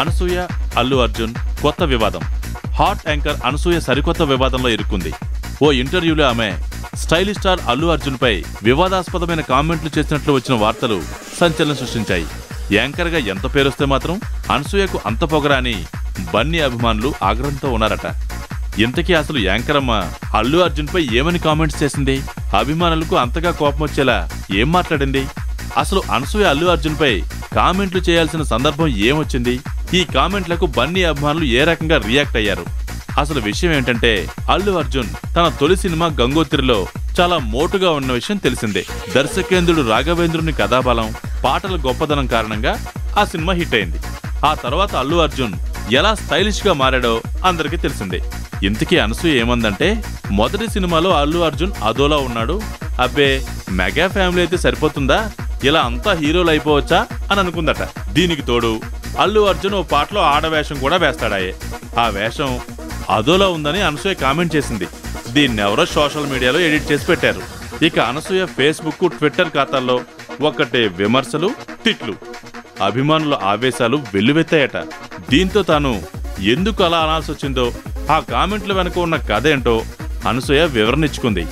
అనసూయ అల్లు అర్జున్ కొత్త వివాదం. Hot anchor Anasuya సరికొత్త వివాదంలో ఇరుక్కుంది. ఓ ఇంటర్వ్యూలో ఆమె స్టైలిష్ స్టార్ అల్లు అర్జున్పై వివాదాస్పదమైన కామెంట్లు చేసినట్లు వచ్చిన వార్తలు సంచలనం సృష్టించాయి. యాంకర్గా ఎంత పేరొస్తే మాత్రం అనసూయకు అంత పొగరా అని బన్నీ అభిమానులు ఆగ్రహంతో ఉన్నారట. ఇంతకీ అసలు యాంకరమ్మ అల్లు అర్జున్పై ఏమని కామెంట్స్ చేసింది? అభిమానులకు అంతగా కోపం వచ్చేలా ఏం మాట్లాడింది? అసలు అనసూయ అల్లు అర్జున్పై కామెంట్లు చేయాల్సిన సందర్భం ఏమొచ్చింది? ఈ కామెంట్లకు బన్నీ అభిమానులు ఏ రకంగా రియాక్ట్ అయ్యారు? అసలు విషయం ఏంటంటే, అల్లు అర్జున్ తన తొలి సినిమా గంగోత్రిలో చాలా మోటుగా ఉన్న విషయం తెలిసిందే. దర్శకేంద్రుడు రాఘవేంద్రుని కథాబలం, పాటల గొప్పదనం కారణంగా ఆ సినిమా హిట్ అయింది. ఆ తర్వాత అల్లు అర్జున్ ఎలా స్టైలిష్గా మారాడో అందరికీ తెలిసిందే. ఇంతకీ అనసూయ ఏమందంటే, మొదటి సినిమాలో అల్లు అర్జున్ అదోలా ఉన్నాడు. అబ్బే, మెగా ఫ్యామిలీ అయితే సరిపోతుందా, ఇలా అంతా హీరోలు అయిపోవచ్చా అని అనుకుందట. దీనికి తోడు అల్లు అర్జున్ ఓ పాటలో ఆడవేషం కూడా వేస్తాడాయే. ఆ వేషం అదోలా ఉందని అనసూయ కామెంట్ చేసింది. దీన్నెవరో సోషల్ మీడియాలో ఎడిట్ చేసి పెట్టారు. ఇక అనసూయ ఫేస్బుక్, ట్విట్టర్ ఖాతాల్లో ఒక్కటే విమర్శలు, తిట్లు, అభిమానుల ఆవేశాలు వెల్లువెత్తాయట. దీంతో తాను ఎందుకు అలా అనాల్సి వచ్చిందో, ఆ కామెంట్ల వెనుక ఉన్న కథ ఏంటో అనసూయ వివరణ ఇచ్చుకుంది.